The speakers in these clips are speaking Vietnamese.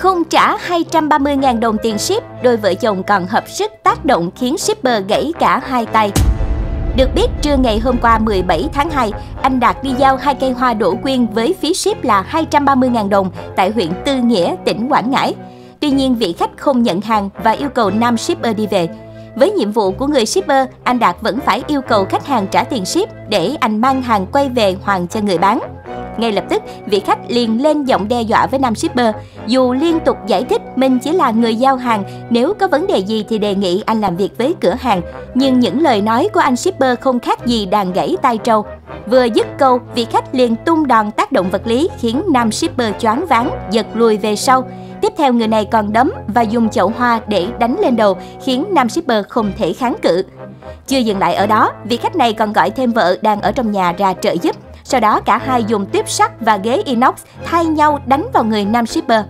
Không trả 230.000 đồng tiền ship, đôi vợ chồng còn hợp sức tác động khiến shipper gãy cả hai tay. Được biết, trưa ngày hôm qua 17 tháng 2, anh Đạt đi giao hai cây hoa đỗ quyên với phí ship là 230.000 đồng tại huyện Tư Nghĩa, tỉnh Quảng Ngãi. Tuy nhiên, vị khách không nhận hàng và yêu cầu nam shipper đi về. Với nhiệm vụ của người shipper, anh Đạt vẫn phải yêu cầu khách hàng trả tiền ship để anh mang hàng quay về hoàn cho người bán. Ngay lập tức, vị khách liền lên giọng đe dọa với nam shipper. Dù liên tục giải thích mình chỉ là người giao hàng, nếu có vấn đề gì thì đề nghị anh làm việc với cửa hàng. Nhưng những lời nói của anh shipper không khác gì đàn gãy tai trâu. Vừa dứt câu, vị khách liền tung đòn tác động vật lý khiến nam shipper choáng váng, giật lùi về sau. Tiếp theo, người này còn đấm và dùng chậu hoa để đánh lên đầu, khiến nam shipper không thể kháng cự. Chưa dừng lại ở đó, vị khách này còn gọi thêm vợ đang ở trong nhà ra trợ giúp. Sau đó, cả hai dùng tuyếp sắt và ghế inox thay nhau đánh vào người nam shipper.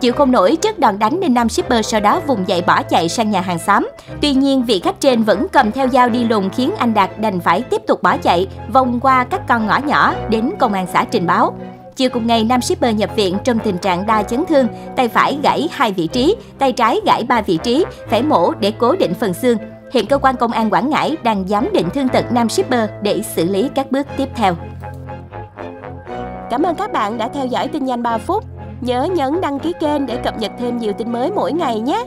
Chịu không nổi trước đòn đánh nên nam shipper sau đó vùng dậy bỏ chạy sang nhà hàng xóm. Tuy nhiên, vị khách trên vẫn cầm theo dao đi lùng khiến anh Đạt đành phải tiếp tục bỏ chạy, vòng qua các con ngõ nhỏ đến công an xã trình báo. Chiều cùng ngày, nam shipper nhập viện trong tình trạng đa chấn thương, tay phải gãy 2 vị trí, tay trái gãy 3 vị trí, phải mổ để cố định phần xương. Hiện cơ quan công an Quảng Ngãi đang giám định thương tật nam shipper để xử lý các bước tiếp theo. Cảm ơn các bạn đã theo dõi tin nhanh 3 phút. Nhớ nhấn đăng ký kênh để cập nhật thêm nhiều tin mới mỗi ngày nhé!